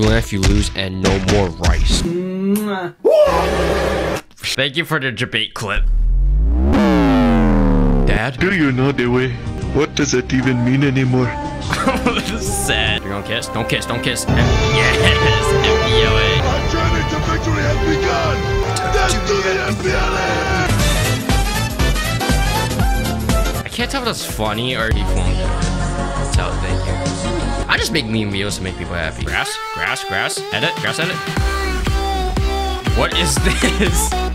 UNF, you lose, and no more rice. Thank you for the debate clip. Dad? Do you know the way? What does it even mean anymore? This is sad. You're gonna kiss? Don't kiss, don't kiss. Yes, MPLA. Our journey to victory has begun. Let's do the MPLA. I can't tell if that's funny or deformed. That's how they do. I just make meme videos to make people happy. Grass, grass, grass. Edit, grass edit. What is this?